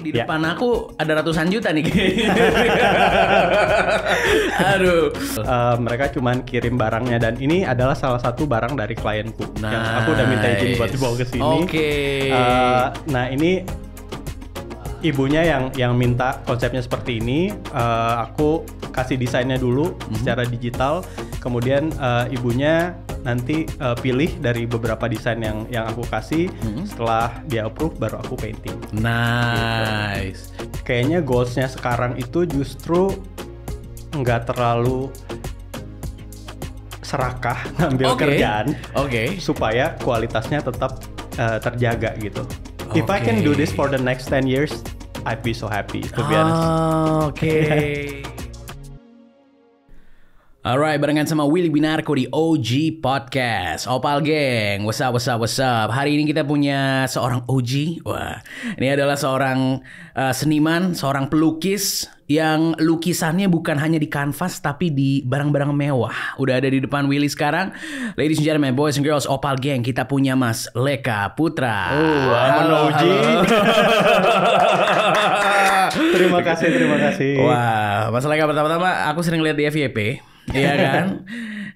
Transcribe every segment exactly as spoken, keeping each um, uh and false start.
di ya. depan aku ada ratusan juta nih. Aduh. Uh, mereka cuman kirim barangnya dan ini adalah salah satu barang dari klienku. Nice. Yang aku udah minta izin buat dibawa ke sini. Oke. Okay. Uh, nah ini ibunya yang yang minta konsepnya seperti ini. Uh, aku kasih desainnya dulu mm-hmm. secara digital. Kemudian uh, ibunya nanti uh, pilih dari beberapa desain yang yang aku kasih, mm-hmm. setelah dia approve baru aku painting. Nice. Gitu. Kayaknya goalsnya sekarang itu justru nggak terlalu serakah ngambil okay. kerjaan, oke, okay. supaya kualitasnya tetap uh, terjaga gitu. Okay. If I can do this for the next ten years, I'd be so happy. To be honest. Oh, oke. Okay. Alright, barengan sama Willy Binarko di O G Podcast. Opal Gang, what's up, what's up, what's up. Hari ini kita punya seorang O G. Wah, ini adalah seorang uh, seniman, seorang pelukis yang lukisannya bukan hanya di kanvas tapi di barang-barang mewah. Udah ada di depan Willy sekarang. Ladies and gentlemen, boys and girls, Opal Gang, kita punya Mas Leka Putra. Oh, halo, O G. Terima kasih, terima kasih. Wah, Mas Leka, pertama-tama aku sering lihat di F Y P. Iya kan,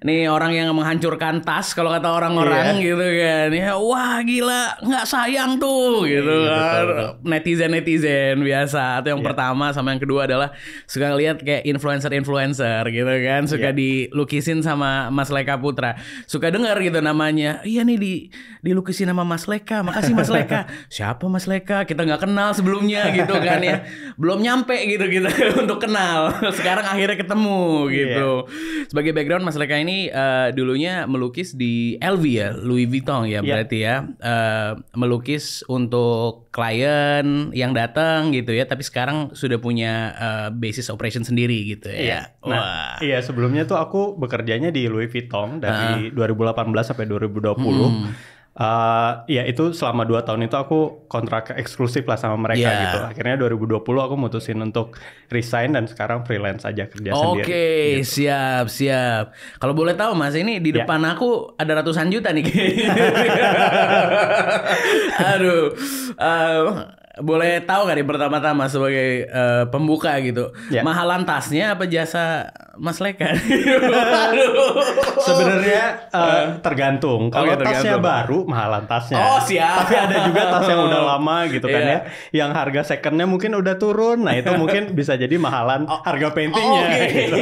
nih orang yang menghancurkan tas kalau kata orang-orang yeah. gitu kan, ya wah gila nggak sayang tuh gitu kan, netizen-netizen biasa. Atau yang yeah. pertama sama yang kedua adalah suka lihat kayak influencer-influencer gitu kan, suka yeah. dilukisin sama Mas Leka Putra, suka dengar gitu namanya, iya nih di dilukisin sama Mas Leka, makasih Mas Leka, siapa Mas Leka, kita nggak kenal sebelumnya gitu kan ya, belum nyampe gitu gitu untuk kenal, sekarang akhirnya ketemu gitu. Yeah. Sebagai background, Mas Leka ini uh, dulunya melukis di L V ya, Louis Vuitton ya, yeah. berarti ya uh, melukis untuk klien yang datang gitu ya. Tapi sekarang sudah punya uh, basis operation sendiri gitu ya. Yeah. Nah, wah. Iya, sebelumnya tuh aku bekerjanya di Louis Vuitton dari uh. dua ribu delapan belas sampai dua ribu dua puluh. Hmm. Uh, ya itu selama dua tahun itu aku kontrak eksklusif lah sama mereka yeah. gitu. Akhirnya dua ribu dua puluh aku mutusin untuk resign dan sekarang freelance aja kerja okay, sendiri. Oke, gitu. Siap, siap. Kalau boleh tahu Mas, ini di yeah. depan aku ada ratusan juta nih. Aduh. Uh, boleh tahu nggak nih pertama-tama sebagai uh, pembuka gitu, yeah. mahalan tasnya apa jasa Mas Leka? Sebenarnya uh, tergantung. Kalau okay, tasnya baru mahalan tasnya. Oh siap. Tapi ada juga tas yang udah lama gitu kan yeah. ya, yang harga secondnya mungkin udah turun. Nah itu mungkin bisa jadi mahalan oh, harga paintingnya. Oke okay. gitu.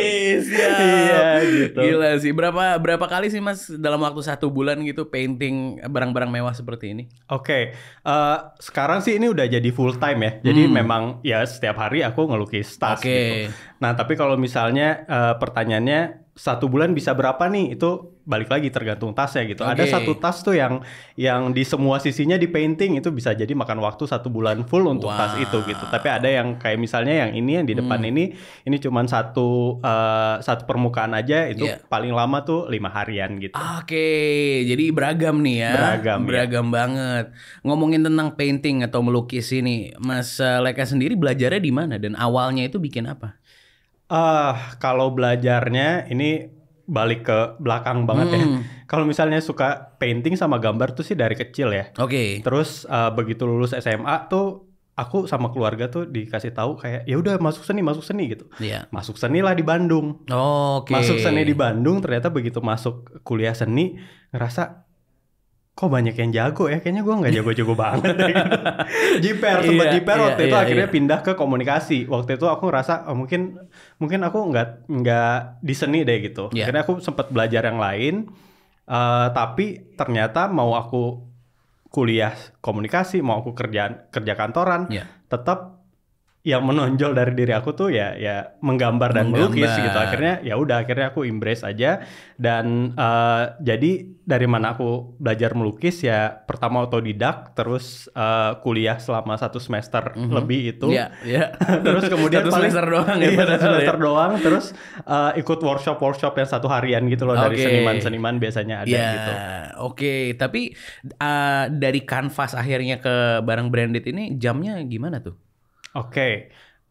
Siap. Iya gitu. Gila sih. Berapa berapa kali sih Mas dalam waktu satu bulan gitu painting barang-barang mewah seperti ini? Oke. Okay. Uh, sekarang sih ini udah jadi di full time ya. Jadi hmm. memang ya setiap hari aku ngelukis tas okay. gitu. Nah, tapi kalau misalnya uh, pertanyaannya satu bulan bisa berapa nih? Itu balik lagi tergantung tasnya gitu. Okay. Ada satu tas tuh yang yang di semua sisinya di painting itu bisa jadi makan waktu satu bulan full untuk wow. tas itu gitu. Tapi ada yang kayak misalnya yang ini yang di depan hmm. ini ini cuman satu uh, satu permukaan aja itu yeah. paling lama tuh lima harian gitu. Oke, okay. Jadi beragam nih ya. Beragam, beragam ya. Banget. Ngomongin tentang painting atau melukis ini, Mas Leka sendiri belajarnya di mana dan awalnya itu bikin apa? Uh, kalau belajarnya ini balik ke belakang banget hmm. ya. Kalau misalnya suka painting sama gambar tuh sih dari kecil ya. Oke. Okay. Terus uh, begitu lulus S M A tuh aku sama keluarga tuh dikasih tahu kayak ya udah masuk seni masuk seni gitu. Yeah. Masuk seni lah di Bandung. Oh, oke. Okay. Masuk seni di Bandung ternyata begitu masuk kuliah seni ngerasa kok banyak yang jago ya, kayaknya gue nggak jago-jago banget. Jiper, sempat jiper iya, waktu iya, itu iya, akhirnya iya. pindah ke komunikasi. Waktu itu aku ngerasa oh, mungkin mungkin aku nggak nggak di seni deh gitu. Yeah. Akhirnya aku sempat belajar yang lain, uh, tapi ternyata mau aku kuliah komunikasi, mau aku kerjaan kerja kantoran, yeah. tetap yang menonjol dari diri aku tuh ya ya menggambar dan menggambar. Melukis gitu. Akhirnya ya udah akhirnya aku embrace aja dan uh, jadi dari mana aku belajar melukis ya pertama autodidak terus uh, kuliah selama satu semester mm-hmm. lebih itu yeah, yeah. terus kemudian satu semester doang ya iya, satu semester ya. doang terus uh, ikut workshop workshop yang satu harian gitu loh okay. dari seniman-seniman biasanya ada yeah. gitu. Oke okay. Tapi uh, dari kanvas akhirnya ke barang branded ini jamnya gimana tuh? Oke, okay.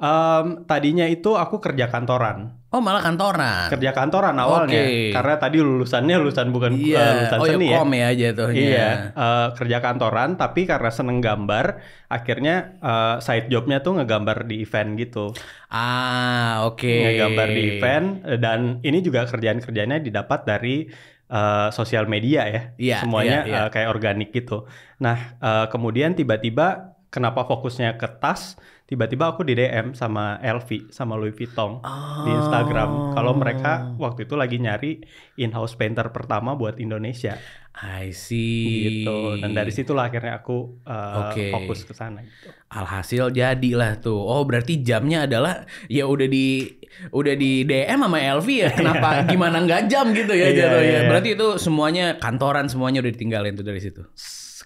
Um, tadinya itu aku kerja kantoran. Oh, malah kantoran. Kerja kantoran awalnya. Okay. Karena tadi lulusannya lulusan bukan yeah. uh, lulusan oh, seni ya. Oh, kom ya jatuhnya. Iya, uh, kerja kantoran tapi karena seneng gambar, akhirnya uh, side jobnya tuh ngegambar di event gitu. Ah, oke. Okay. Ngegambar di event, dan ini juga kerjaan-kerjaannya didapat dari uh, sosial media ya. Yeah, semuanya yeah, yeah. Uh, kayak organik gitu. Nah, uh, kemudian tiba-tiba kenapa fokusnya ke tas? Tiba-tiba aku di D M sama Elvi, sama Louis Vuitton oh. di Instagram. Kalau mereka waktu itu lagi nyari in-house painter pertama buat Indonesia. I see. Gitu. Dan dari situlah akhirnya aku uh, okay. fokus ke sana. Gitu. Alhasil jadilah tuh. Oh, berarti jamnya adalah ya udah di udah di D M sama Elvi ya. Kenapa gimana nggak jam gitu ya jadinya. Berarti itu semuanya kantoran, semuanya udah ditinggalin tuh dari situ.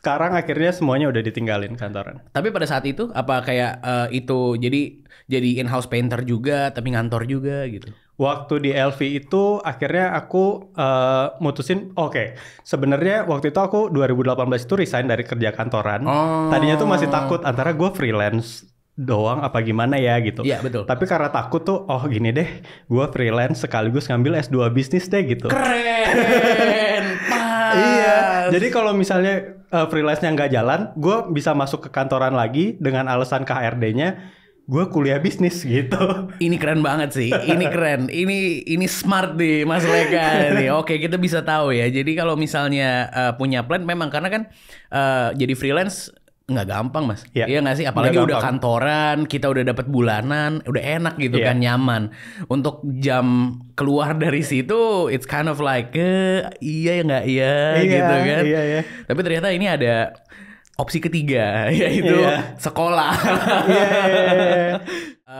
Sekarang akhirnya semuanya udah ditinggalin kantoran. Tapi pada saat itu apa kayak uh, itu jadi jadi in-house painter juga tapi ngantor juga gitu. Waktu di L V itu akhirnya aku uh, mutusin oke. Okay. Sebenarnya waktu itu aku dua ribu delapan belas itu resign dari kerja kantoran. Oh. Tadinya tuh masih takut antara gue freelance doang apa gimana ya gitu. Iya betul. Tapi karena takut tuh oh gini deh, gue freelance sekaligus ngambil S dua bisnis deh gitu. Keren. Iya. Jadi kalau misalnya uh, freelance-nya nggak jalan, gue bisa masuk ke kantoran lagi dengan alasan K R D-nya gue kuliah bisnis gitu. Ini keren banget sih. Ini keren. Ini ini smart nih Mas Leka nih. Oke, kita bisa tahu ya. Jadi kalau misalnya uh, punya plan memang karena kan uh, jadi freelance nggak gampang Mas. Yeah. Iya nggak sih? Apalagi udah kantoran, kita udah dapat bulanan, udah enak gitu yeah. kan, nyaman. Untuk jam keluar dari situ, it's kind of like, eh, iya ya nggak iya yeah, gitu kan. Yeah, yeah. Tapi ternyata ini ada opsi ketiga, yaitu yeah. sekolah. yeah, yeah, yeah.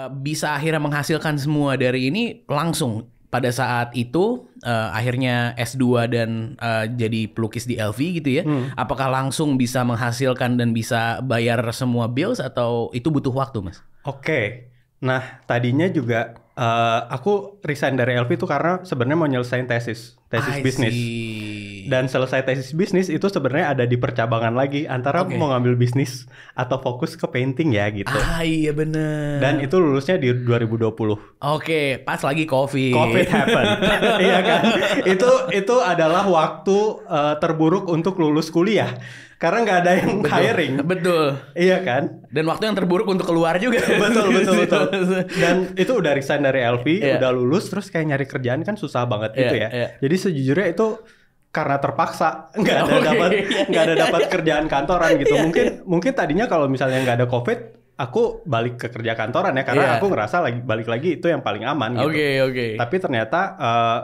Bisa akhirnya menghasilkan semua dari ini langsung. Pada saat itu uh, akhirnya S dua dan uh, jadi pelukis di L V gitu ya. Hmm. Apakah langsung bisa menghasilkan dan bisa bayar semua bills atau itu butuh waktu Mas? Oke. Okay. Nah tadinya juga uh, aku resign dari L V itu karena sebenarnya mau nyelesain tesis. Tesis I bisnis. See. Dan selesai tesis bisnis itu sebenarnya ada di percabangan lagi. Antara okay. mau ngambil bisnis atau fokus ke painting ya gitu. Ah iya bener. Dan itu lulusnya di dua ribu dua puluh. Oke okay, pas lagi COVID. COVID happen. Iya kan. Itu, itu adalah waktu uh, terburuk untuk lulus kuliah. Karena nggak ada yang betul, hiring. Betul. Iya kan? Dan waktu yang terburuk untuk keluar juga. Betul, betul, betul. Dan itu udah resign dari L V, yeah. udah lulus, terus kayak nyari kerjaan kan susah banget yeah, gitu ya. Yeah. Jadi sejujurnya itu karena terpaksa, nggak ada okay. dapat nggak ada dapat kerjaan kantoran gitu. Mungkin mungkin tadinya kalau misalnya nggak ada COVID, aku balik ke kerja kantoran ya. Karena yeah. aku ngerasa lagi balik lagi itu yang paling aman gitu. Oke, okay, oke. Okay. Tapi ternyata uh,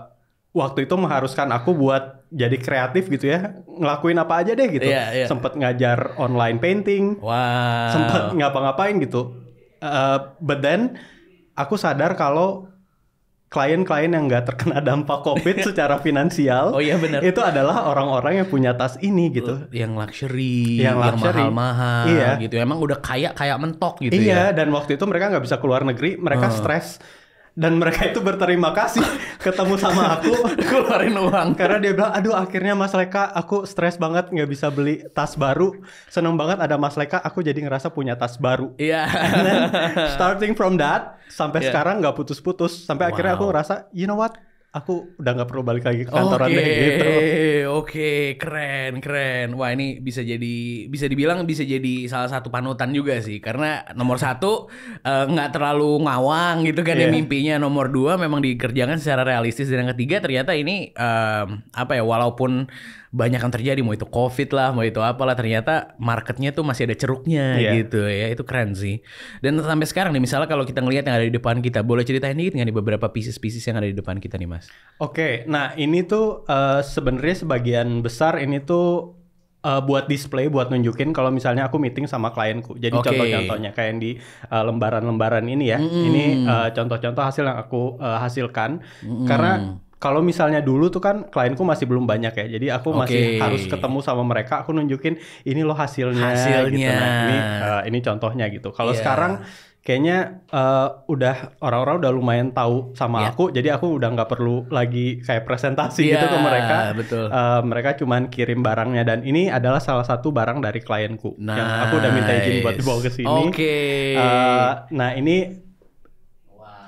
waktu itu mengharuskan aku buat jadi kreatif gitu ya, ngelakuin apa aja deh gitu. Yeah, yeah. Sempet ngajar online painting, wow. sempet ngapa-ngapain gitu. Uh, but then aku sadar kalau klien-klien yang nggak terkena dampak COVID secara finansial, oh, iya, bener. Itu adalah orang-orang yang punya tas ini gitu, yang luxury, yang, yang mahal-mahal, iya. gitu. Emang udah kaya kayak mentok gitu. Iya. Ya. Dan waktu itu mereka nggak bisa keluar negeri, mereka hmm. stres. Dan mereka itu berterima kasih ketemu sama aku keluarin uang karena dia bilang aduh akhirnya Mas Leka aku stres banget nggak bisa beli tas baru, seneng banget ada Mas Leka aku jadi ngerasa punya tas baru. Iya. Yeah. Starting from that sampai yeah. sekarang nggak putus-putus sampai wow. akhirnya aku ngerasa you know what aku udah nggak perlu balik lagi ke kantoran okay. deh gitu. Oke, keren, keren. Wah ini bisa jadi, bisa dibilang bisa jadi salah satu panutan juga sih. Karena nomor satu nggak uh, terlalu ngawang gitu kan yeah. ya mimpinya. Nomor dua memang dikerjakan secara realistis. Dan yang ketiga ternyata ini um, apa ya walaupun banyak yang terjadi mau itu COVID lah, mau itu apalah ternyata marketnya tuh masih ada ceruknya yeah. gitu ya. Itu keren sih. Dan sampai sekarang nih misalnya kalau kita ngelihat yang ada di depan kita, boleh ceritain dikit nggak nih beberapa pieces-pieces yang ada di depan kita nih Mas? Oke, okay, nah ini tuh uh, sebenarnya sebagian besar ini tuh uh, buat display, buat nunjukin kalau misalnya aku meeting sama klienku. Jadi okay. contoh-contohnya kayak yang di uh, lembaran-lembaran ini ya. Mm. Ini uh, contoh-contoh hasil yang aku uh, hasilkan. Mm. Karena kalau misalnya dulu tuh kan klienku masih belum banyak ya. Jadi aku masih okay. harus ketemu sama mereka. Aku nunjukin ini loh hasilnya. Hasilnya. Gitu. Nah, ini, uh, ini contohnya gitu. Kalau yeah. sekarang kayaknya uh, udah orang-orang udah lumayan tahu sama yeah. aku. Jadi aku udah nggak perlu lagi kayak presentasi yeah, gitu ke mereka. Betul. Uh, mereka cuman kirim barangnya. Dan ini adalah salah satu barang dari klienku. Nice. Yang aku udah minta izin buat dibawa ke sini. Oke. Okay. Uh, nah ini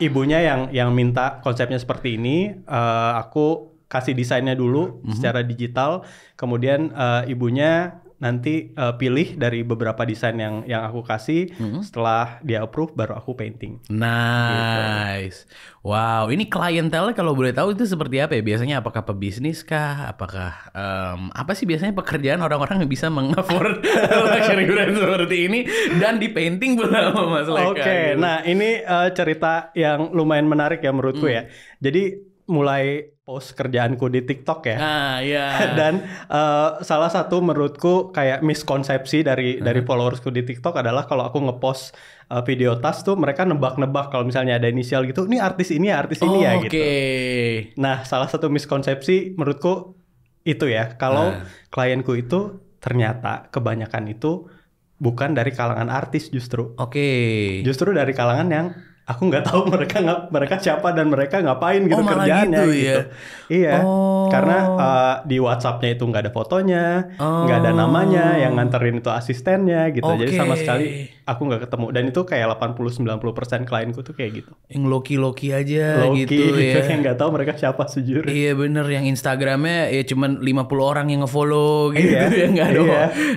ibunya yang yang minta konsepnya seperti ini, uh, aku kasih desainnya dulu mm-hmm. secara digital, kemudian uh, ibunya nanti uh, pilih dari beberapa desain yang yang aku kasih, mm-hmm. setelah dia approve baru aku painting. Nice, gitu. Wow, ini klientelnya kalau boleh tahu itu seperti apa ya? Biasanya apakah pebisnis kah? Apakah um, apa sih biasanya pekerjaan orang-orang yang bisa meng-afford luxury brand seperti ini dan di painting pula sama Mas Leka? Oke, okay. Gitu. Nah ini uh, cerita yang lumayan menarik ya menurutku mm. ya. Jadi mulai post kerjaanku di TikTok ya, ah, yeah. dan uh, salah satu menurutku kayak miskonsepsi dari uh-huh. dari followersku di TikTok adalah kalau aku ngepost uh, video tas tuh mereka nebak-nebak kalau misalnya ada inisial gitu, ini artis ini artis oh, ini ya okay. gitu. Nah salah satu miskonsepsi menurutku itu ya, kalau uh. klienku itu ternyata kebanyakan itu bukan dari kalangan artis justru, oke, okay. justru dari kalangan yang aku nggak tahu mereka mereka siapa dan mereka ngapain gitu oh, kerjaannya gitu, gitu. Ya? Iya oh. karena uh, di WhatsApp-nya itu nggak ada fotonya, nggak oh. ada namanya, yang nganterin itu asistennya gitu okay. jadi sama sekali aku nggak ketemu, dan itu kayak delapan puluh sampai sembilan puluh persen klienku tuh kayak gitu yang loki-loki aja loki, gitu ya, yang nggak tahu mereka siapa sejujurnya. Iya bener, yang Instagramnya ya cuman lima puluh orang yang ngefollow gitu iya. ya nggak ada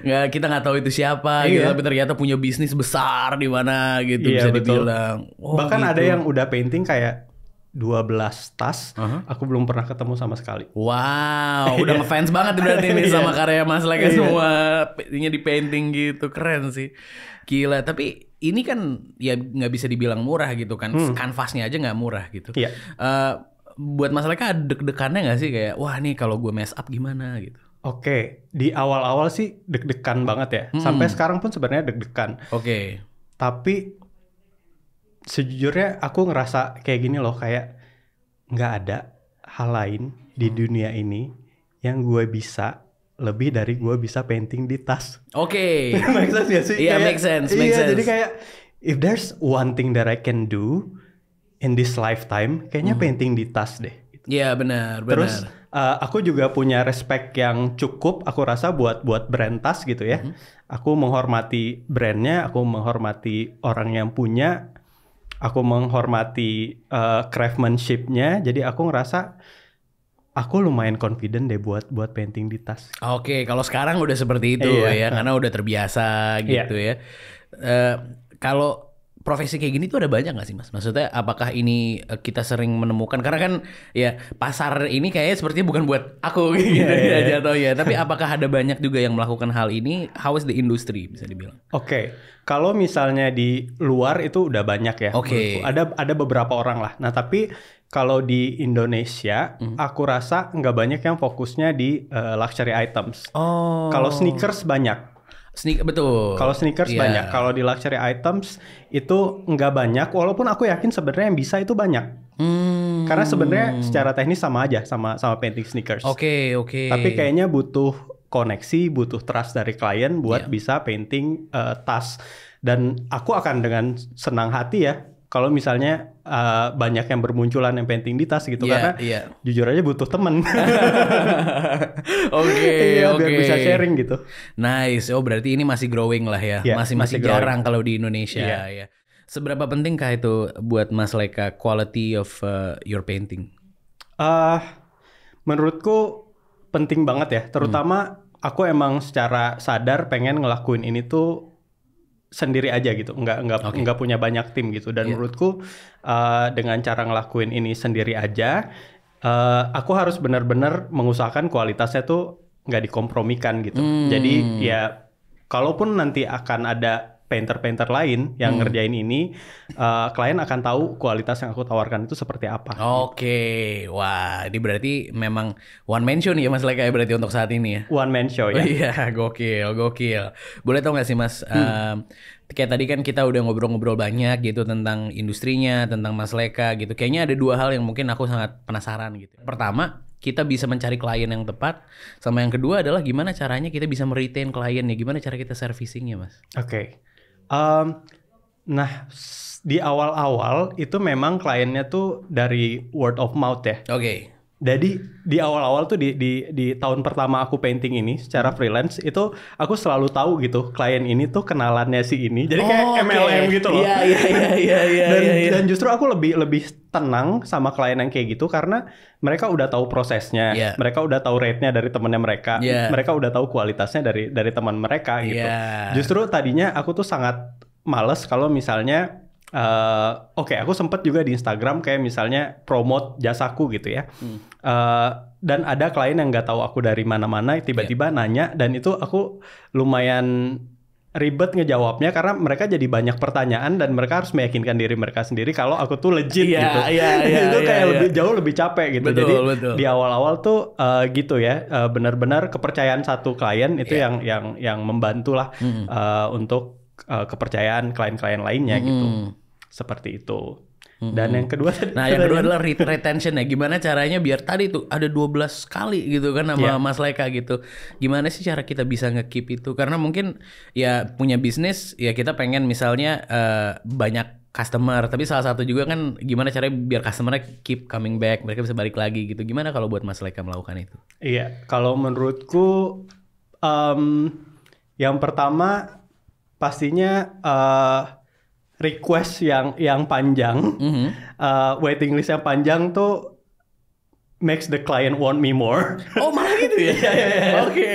iya. kita nggak tahu itu siapa iya. gitu, tapi ternyata punya bisnis besar di mana gitu iya, bisa dibilang. Wow. Bahkan gitu. Ada yang udah painting kayak dua belas tas, uh-huh. aku belum pernah ketemu sama sekali. Wow, udah ngefans banget berarti ini sama karya Mas Leka semua. Ini di painting gitu, keren sih. Gila, tapi ini kan ya nggak bisa dibilang murah gitu kan. Hmm. Kanvasnya aja nggak murah gitu. Iya. Uh, buat Mas Leka deg-degannya nggak sih kayak, wah nih kalau gue mess up gimana gitu. Oke, okay. Di awal-awal sih deg-degan banget ya. Hmm. Sampai sekarang pun sebenarnya deg-degan. Oke. Okay. Tapi sejujurnya aku ngerasa kayak gini loh, kayak nggak ada hal lain di dunia ini yang gue bisa lebih dari gue bisa painting di tas. Oke. Okay. Make sense ya sih? Iya, yeah, make sense, make iya, sense. Jadi kayak if there's one thing that I can do in this lifetime, kayaknya hmm. painting di tas deh. Iya yeah, benar, benar. Terus uh, aku juga punya respect yang cukup aku rasa buat buat brand tas gitu ya. Hmm. Aku menghormati brandnya, aku menghormati orang yang punya. Aku menghormati uh, craftsmanship-nya, jadi aku ngerasa aku lumayan confident deh buat buat painting di tas. Oke, okay, kalau sekarang udah seperti itu eh, ya, iya. karena udah terbiasa gitu yeah. ya. Uh, kalau profesi kayak gini tuh ada banyak gak sih Mas? Maksudnya apakah ini kita sering menemukan, karena kan ya pasar ini kayaknya sepertinya bukan buat aku gitu yeah, yeah, yeah. atau ya. Tapi apakah ada banyak juga yang melakukan hal ini? How is the industry bisa dibilang? Oke, okay. Kalau misalnya di luar itu udah banyak ya. Oke. Okay. Ada ada beberapa orang lah. Nah tapi kalau di Indonesia mm. aku rasa nggak banyak yang fokusnya di uh, luxury items. Oh. Kalau sneakers banyak. Sneak, betul. Kalau sneakers yeah. banyak, kalau di luxury items itu nggak banyak. Walaupun aku yakin sebenarnya yang bisa itu banyak. Hmm. Karena sebenarnya secara teknis sama aja sama sama painting sneakers. Oke, okay, oke. Okay. Tapi kayaknya butuh koneksi, butuh trust dari klien buat yeah. bisa painting uh, tas. Dan aku akan dengan senang hati ya kalau misalnya uh, banyak yang bermunculan yang painting di tas gitu yeah, karena yeah. jujur aja butuh temen. Oke, okay, iya, okay. biar bisa sharing gitu. Nice. Oh berarti ini masih growing lah ya. Yeah, masih masih, masih jarang kalau di Indonesia yeah. ya. Seberapa pentingkah itu buat Mas Leka quality of uh, your painting? Uh, menurutku penting banget ya. Terutama hmm. aku emang secara sadar pengen ngelakuin ini tuh sendiri aja gitu, nggak nggak okay. nggak punya banyak tim gitu. Dan yeah. menurutku uh, dengan cara ngelakuin ini sendiri aja, uh, aku harus benar-benar mengusahakan kualitasnya tuh nggak dikompromikan gitu. Mm. Jadi ya, kalaupun nanti akan ada painter-painter lain yang mm. ngerjain ini, uh, klien akan tahu kualitas yang aku tawarkan itu seperti apa. Oke, okay. gitu. Wah, ini berarti memang one man show nih ya Mas Leka berarti untuk saat ini ya. One man show ya. Oh, iya, gokil, gokil. Boleh tau nggak sih Mas? Hmm. Um, Kayak tadi kan kita udah ngobrol-ngobrol banyak gitu tentang industrinya, tentang Mas Leka gitu. Kayaknya ada dua hal yang mungkin aku sangat penasaran gitu. Pertama, kita bisa mencari klien yang tepat. Sama yang kedua adalah gimana caranya kita bisa meretain kliennya. Gimana cara kita servicingnya Mas? Oke. Okay. Um, nah, di awal-awal itu memang kliennya tuh dari word of mouth ya. Oke. Okay. Jadi di awal-awal tuh di, di di tahun pertama aku painting ini secara freelance itu aku selalu tahu gitu klien ini tuh kenalannya si ini. Jadi kayak oh, M L M okay. gitu loh. Iya iya iya iya. Dan, yeah, yeah. dan justru aku lebih lebih tenang sama klien yang kayak gitu karena mereka udah tahu prosesnya, yeah. mereka udah tahu rate-nya dari temennya mereka, yeah. mereka udah tahu kualitasnya dari dari teman mereka gitu. Yeah. Justru tadinya aku tuh sangat males kalau misalnya Uh, Oke, okay, aku sempet juga di Instagram kayak misalnya promote jasaku gitu ya. Hmm. Uh, dan ada klien yang nggak tahu aku dari mana-mana, tiba-tiba yeah. nanya dan itu aku lumayan ribet ngejawabnya karena mereka jadi banyak pertanyaan dan mereka harus meyakinkan diri mereka sendiri kalau aku tuh legit yeah, gitu. Yeah, yeah, itu yeah, kayak yeah. lebih jauh lebih capek gitu. Betul, jadi betul. Di awal-awal tuh uh, gitu ya, uh, benar-benar kepercayaan satu klien itu yeah. yang yang yang membantulah mm-hmm. uh, untuk Uh, kepercayaan klien-klien lainnya hmm. gitu, seperti itu. Hmm. Dan yang kedua, nah yang kedua adalah retention ya. Gimana caranya biar tadi tuh ada dua belas kali gitu kan sama yeah. Mas Leka gitu. Gimana sih cara kita bisa nge-keep itu? Karena mungkin ya punya bisnis ya kita pengen misalnya uh, banyak customer, tapi salah satu juga kan gimana caranya biar customernya keep coming back, mereka bisa balik lagi gitu. Gimana kalau buat Mas Leka melakukan itu? Iya, kalau menurutku um, yang pertama pastinya uh, request yang yang panjang, mm-hmm. uh, waiting list yang panjang tuh makes the client want me more. Oh malah gitu ya? Iya iya iya. Oke.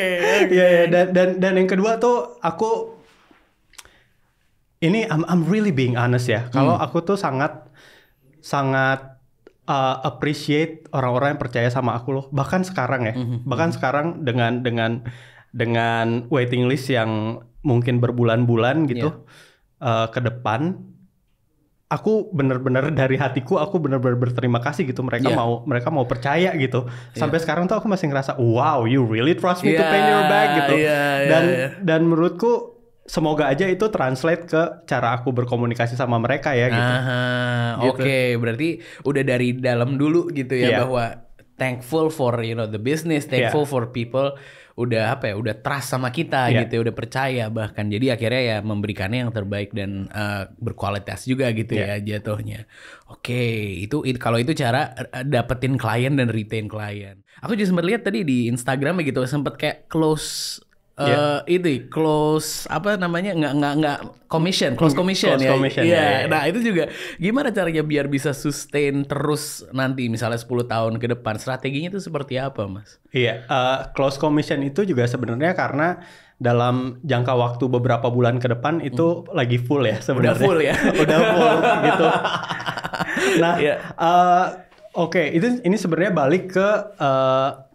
Iya iya. Dan dan dan yang kedua tuh aku ini I'm I'm really being honest ya. Kalau mm. aku tuh sangat sangat uh, appreciate orang-orang yang percaya sama aku loh. Bahkan sekarang ya. Mm-hmm. Bahkan mm-hmm. sekarang dengan dengan dengan waiting list yang mungkin berbulan-bulan gitu yeah. uh, ke depan, aku bener-bener dari hatiku aku bener-bener berterima kasih gitu mereka yeah. mau mereka mau percaya gitu sampai yeah. sekarang tuh aku masih ngerasa wow you really trust me yeah, to pay your back gitu yeah, yeah, dan yeah. dan menurutku semoga aja itu translate ke cara aku berkomunikasi sama mereka ya gitu. Gitu. Oke okay. Berarti udah dari dalam dulu gitu ya yeah. bahwa thankful for you know the business, thankful yeah. for people udah apa ya, udah trust sama kita yeah. gitu, udah percaya bahkan. Jadi akhirnya ya memberikannya yang terbaik dan uh, berkualitas juga gitu yeah. ya jatuhnya. Oke, okay. itu it, kalau itu cara dapetin klien dan retain klien. Aku juga sempat lihat tadi di Instagram gitu, sempat kayak close Uh, yeah. itu close apa namanya nggak nggak nggak commission close commission close ya, commission, ya. Yeah. Nah itu juga gimana caranya biar bisa sustain terus nanti misalnya sepuluh tahun ke depan, strateginya itu seperti apa Mas? Iya yeah. uh, close commission itu juga sebenarnya karena dalam jangka waktu beberapa bulan ke depan itu hmm. lagi full ya sebenarnya udah full ya udah full gitu. Nah yeah. uh, oke okay. itu ini sebenarnya balik ke uh,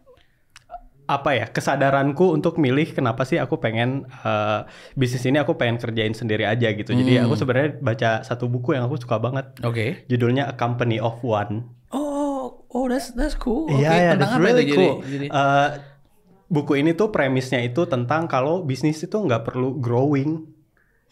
apa ya kesadaranku untuk milih kenapa sih aku pengen uh, bisnis ini aku pengen kerjain sendiri aja gitu. Hmm. Jadi aku sebenarnya baca satu buku yang aku suka banget. Oke. Okay. Judulnya A Company of One. Oh, oh that's that's cool. Iya, okay. yeah, that's really cool. Jadi, jadi... Uh, buku ini tuh premisnya itu tentang kalau bisnis itu nggak perlu growing.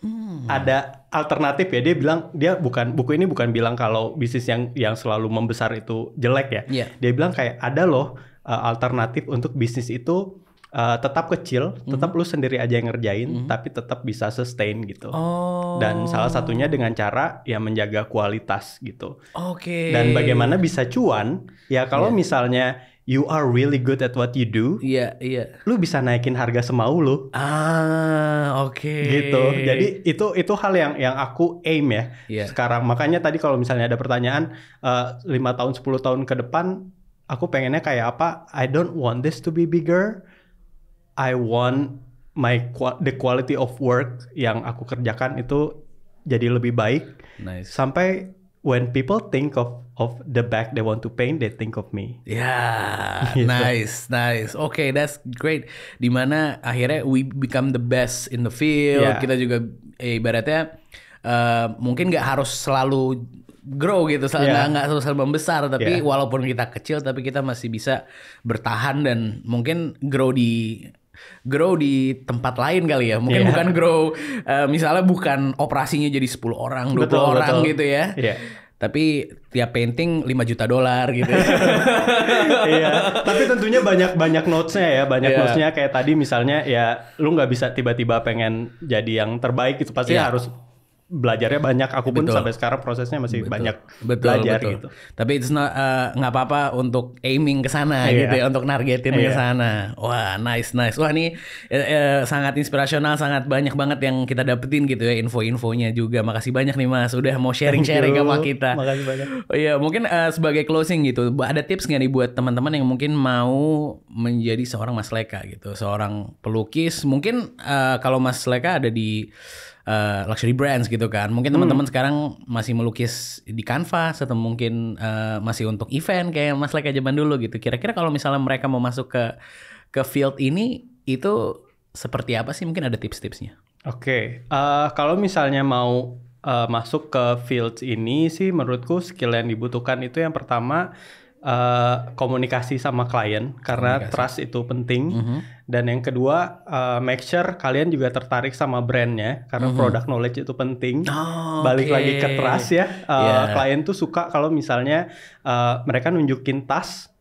Hmm. Ada alternatif ya, dia bilang dia bukan buku ini bukan bilang kalau bisnis yang yang selalu membesar itu jelek ya. Yeah. Dia bilang kayak ada loh uh, alternatif untuk bisnis itu uh, tetap kecil, mm-hmm. tetap lu sendiri aja yang ngerjain, mm-hmm. tapi tetap bisa sustain gitu. Oh. Dan salah satunya dengan cara ya menjaga kualitas gitu. Oke. Okay. Dan bagaimana bisa cuan? Ya kalau yeah. misalnya you are really good at what you do. Iya, iya. Lu bisa naikin harga semau lu. Ah, oke. Okay. Gitu. Jadi itu itu hal yang yang aku aim ya yeah. sekarang. Makanya tadi kalau misalnya ada pertanyaan uh, lima tahun sepuluh tahun ke depan aku pengennya kayak apa? I don't want this to be bigger. I want my the quality of work yang aku kerjakan itu jadi lebih baik. Nice. Sampai when people think of of the bag they want to paint, they think of me. Yeah, gitu. Nice, nice. Oke, okay, that's great. Dimana akhirnya we become the best in the field. Yeah. Kita juga eh, ibaratnya uh, mungkin nggak harus selalu grow gitu, nggak yeah. nggak harus selalu membesar. Tapi yeah. walaupun kita kecil, tapi kita masih bisa bertahan dan mungkin grow di. grow di tempat lain kali ya. Mungkin yeah. bukan grow uh, misalnya bukan operasinya jadi sepuluh orang, dua puluh betul, orang betul. Gitu ya. Yeah. Tapi tiap painting lima juta dolar gitu. Iya. Tapi tentunya banyak-banyak notes-nya ya, banyak yeah. notes-nya kayak tadi misalnya ya lu nggak bisa tiba-tiba pengen jadi yang terbaik itu pasti yeah. harus belajarnya banyak. Aku pun betul. Sampai sekarang prosesnya masih betul. Banyak betul, belajar betul. Gitu. Tapi itu nggak uh, apa-apa untuk aiming ke sana yeah. gitu ya, untuk nargetin yeah. ke sana. Wah, nice nice. Wah, ini eh, eh, sangat inspirasional, sangat banyak banget yang kita dapetin gitu ya, info-infonya juga. Makasih banyak nih Mas udah mau sharing-sharing sama kita. Makasih banyak. Oh iya, mungkin uh, sebagai closing gitu, ada tips nggak nih buat teman-teman yang mungkin mau menjadi seorang Mas Leka gitu, seorang pelukis. Mungkin uh, kalau Mas Leka ada di Uh, luxury brands gitu kan. Mungkin hmm. teman-teman sekarang masih melukis di kanvas, atau mungkin uh, masih untuk event kayak Mas Leka zaman dulu gitu. Kira-kira kalau misalnya mereka mau masuk ke ke field ini, itu seperti apa sih? Mungkin ada tips-tipsnya. Oke, okay. uh, kalau misalnya mau uh, masuk ke field ini sih, menurutku skill yang dibutuhkan itu yang pertama Uh, komunikasi sama klien, karena komunikasi. Trust itu penting. Mm-hmm. Dan yang kedua, uh, make sure kalian juga tertarik sama brandnya, karena mm-hmm. product knowledge itu penting. Oh, balik okay. lagi ke trust ya. Uh, yeah. Klien tuh suka kalau misalnya uh, mereka nunjukin tas.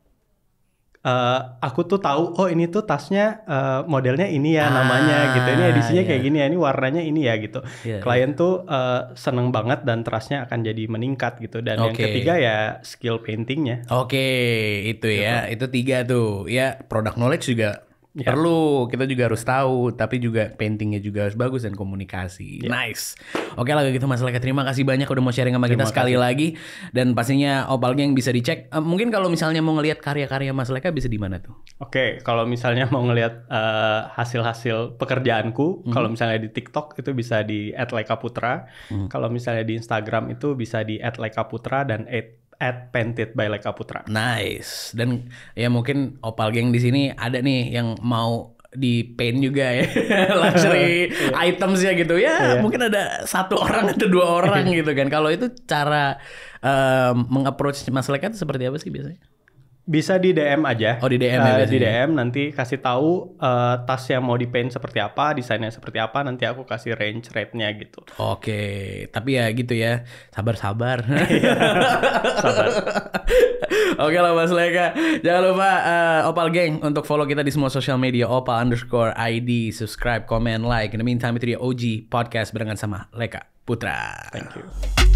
Uh, aku tuh tahu, oh ini tuh tasnya uh, modelnya ini ya, ah, namanya gitu, ini edisinya yeah. kayak gini ya, ini warnanya ini ya gitu. Yeah, klien yeah. tuh uh, seneng banget dan trustnya akan jadi meningkat gitu. Dan okay. yang ketiga ya skill paintingnya. Oke, okay, itu gitu. Ya, itu tiga tuh. Ya, product knowledge juga yeah. perlu, kita juga harus tahu, tapi juga paintingnya juga harus bagus dan komunikasi. Yeah. Nice. Oke lah gitu Mas Leka, terima kasih banyak udah mau sharing sama terima kita kasih. Sekali lagi. Dan pastinya Opal Gang bisa dicek. Uh, mungkin kalau misalnya mau ngelihat karya-karya Mas Leka bisa di mana tuh? Oke, okay, kalau misalnya mau ngelihat uh, hasil-hasil pekerjaanku, mm-hmm. kalau misalnya di TikTok itu bisa di et leka putra. Mm-hmm. Kalau misalnya di Instagram itu bisa di et leka putra dan et at Painted by Leka Putra. Nice. Dan ya mungkin Opal Gang di sini ada nih yang mau di paint juga ya, luxury yeah. items ya gitu ya. Yeah. Mungkin ada satu orang atau dua orang gitu kan. Kalau itu cara um, mengapproach Mas Leka itu seperti apa sih biasanya? Bisa di D M aja. Oh, di D M uh, ya, di D M nanti kasih tahu uh, tas yang mau dipaint seperti apa, desainnya seperti apa, nanti aku kasih range rate-nya gitu. Oke, tapi ya gitu ya, sabar-sabar. Sabar. Oke lah Mas Leka, jangan lupa uh, Opal Gang untuk follow kita di semua social media, Opal underscore I D, subscribe, comment, like. In the meantime, itu dia O G Podcast barengan sama Leka Putra. Thank you.